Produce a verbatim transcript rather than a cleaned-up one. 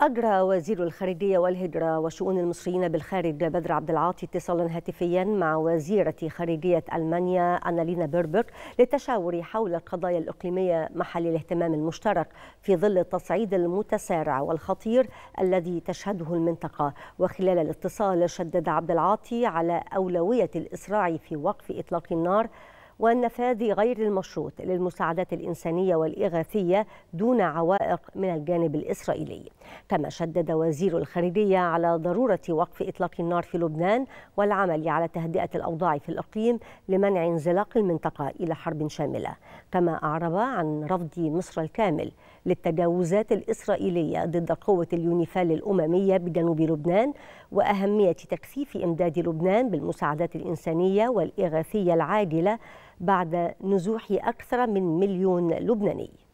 أجرى وزير الخارجية والهجرة وشؤون المصريين بالخارج بدر عبد العاطي اتصالا هاتفيا مع وزيرة خارجية ألمانيا أنالينا بيربك للتشاور حول القضايا الإقليمية محل الاهتمام المشترك في ظل التصعيد المتسارع والخطير الذي تشهده المنطقة. وخلال الاتصال شدد عبد العاطي على أولوية الإسراع في وقف إطلاق النار والنفاذ غير المشروط للمساعدات الإنسانية والإغاثية دون عوائق من الجانب الإسرائيلي. كما شدد وزير الخارجية على ضرورة وقف إطلاق النار في لبنان والعمل على تهدئة الأوضاع في الإقليم لمنع انزلاق المنطقة إلى حرب شاملة. كما أعرب عن رفض مصر الكامل للتجاوزات الإسرائيلية ضد قوة اليونيفيل الأممية بجنوب لبنان وأهمية تكثيف إمداد لبنان بالمساعدات الإنسانية والإغاثية العاجلة بعد نزوح أكثر من مليون لبناني.